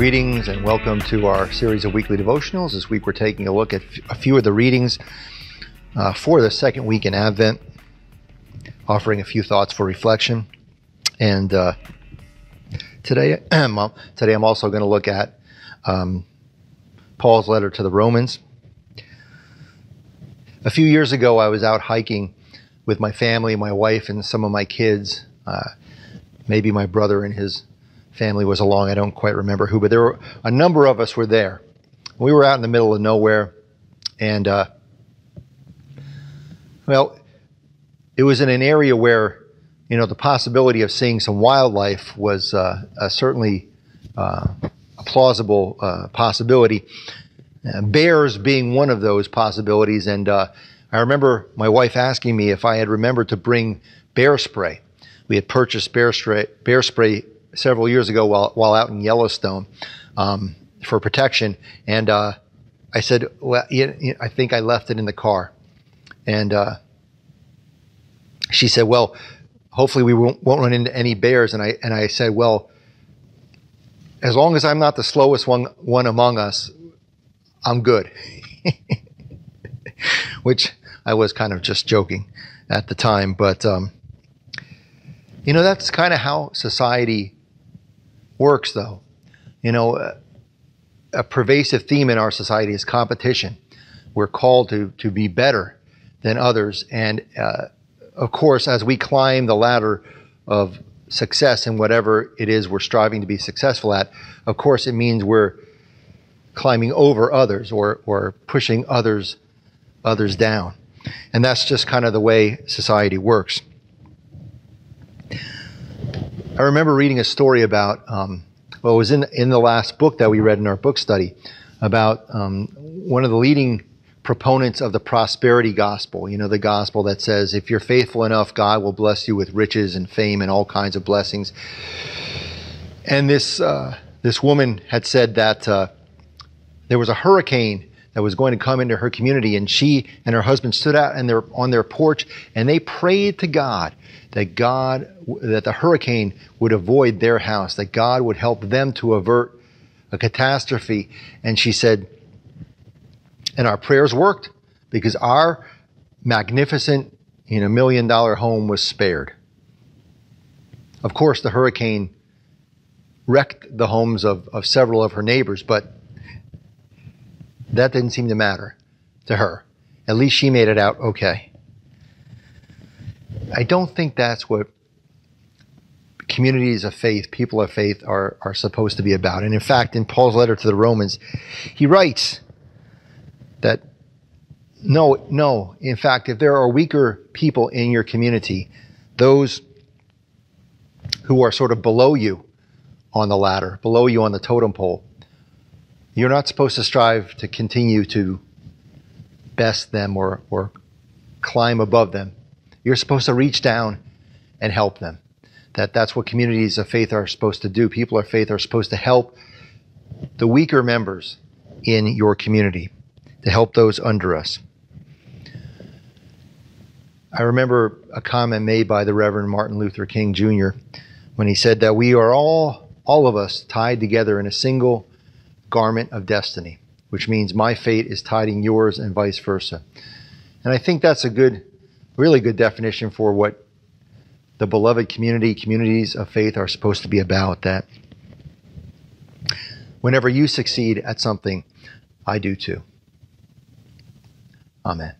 Greetings and welcome to our series of weekly devotionals. This week we're taking a look at a few of the readings for the second week in Advent, offering a few thoughts for reflection. And today I'm also going to look at Paul's letter to the Romans. A few years ago I was out hiking with my family, my wife, and some of my kids. Maybe my brother and his family was along. I don't quite remember who, but there were a number of us were there. We were out in the middle of nowhere, and it was in an area where, you know, the possibility of seeing some wildlife was certainly a plausible possibility. Bears being one of those possibilities, and I remember my wife asking me if I had remembered to bring bear spray. We had purchased bear spray several years ago while out in Yellowstone for protection. And I said, well, I think I left it in the car. And she said, well, hopefully we won't run into any bears. And I said, well, as long as I'm not the slowest one among us, I'm good. Which I was kind of just joking at the time. But, you know, that's kind of how society works, though. You know, a pervasive theme in our society is competition. We're called to be better than others. And, of course, as we climb the ladder of success in whatever it is we're striving to be successful at, of course it means we're climbing over others or pushing others down. And that's just kind of the way society works. I remember reading a story about, it was in the last book that we read in our book study, about one of the leading proponents of the prosperity gospel. You know, the gospel that says, if you're faithful enough, God will bless you with riches and fame and all kinds of blessings. And this woman had said that there was a hurricane that was going to come into her community, and she and her husband stood out and they're on their porch, and they prayed to God, that the hurricane would avoid their house, that God would help them to avert a catastrophe. And she said, and our prayers worked, because our magnificent, $1 million home was spared. Of course, the hurricane wrecked the homes of several of her neighbors, but that didn't seem to matter to her. At least she made it out okay. I don't think that's what communities of faith, people of faith, are supposed to be about. And in fact, in Paul's letter to the Romans, he writes that, no, in fact, if there are weaker people in your community, those who are sort of below you on the ladder, below you on the totem pole, you're not supposed to strive to continue to best them or climb above them. You're supposed to reach down and help them. That's what communities of faith are supposed to do. People of faith are supposed to help the weaker members in your community, to help those under us. I remember a comment made by the Reverend Martin Luther King Jr. when he said that we are all of us tied together in a single garment of destiny, which means my fate is tied in yours and vice versa. And I think that's a really good definition for what the beloved communities of faith are supposed to be about, that whenever you succeed at something, I do too. Amen.